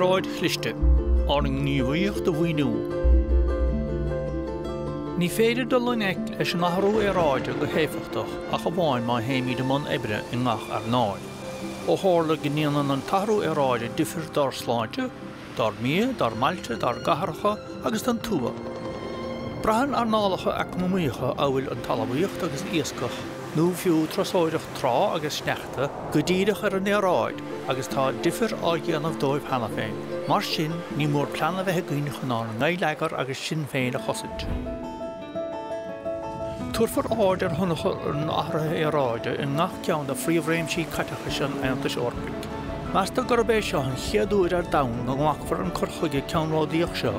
ráid chlichte, áring níomhaíocht a bhuinú. Ní féidir do luneic leis an athrú é ráide le héifiachtach a go bháin má héimiid am an ebre in ngach ar náid. Ó hála gníanaan an athrú é ráide difir dar sláinte, dar mía, dar mailte, dar gaharcha agus an túa. Brahan ar nálacha ag mumíocha a bhfuil an talabhaíocht agus iascach. Nú fiú trasáideach trá agus sneachta go díireach ar an éráid agus tá difir ágéanamh dóibh hena féin. Mar sin ní mór pleanna bheith gúineach ná néilegar agus sin féin a chosid. Tuirfar áid ar thunacha ar an áthrathe éráide in ngach ceann de phríomhréimsí caiteacha sin antas orpaig. Measta gurb é seo an cheadúir ar dam go gmachfar an corchuige ceanrádaíoch seo,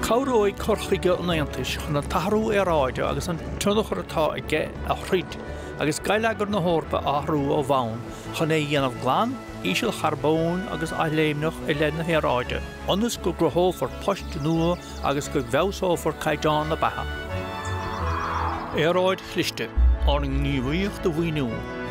Cabhróid corchuige an antas chun an athrú éráide agus an tionachar atá aige a chrid agus gaileagar na hórpa athrú ó bhain chun é dhéanamh glán, Ísil charbón agus aléimnach i le na héráide, annas go grothófar poist nua agus go bhehsáfar caiidán na batha. Éráid chlichte, áring níomhaíocht a bhuinú.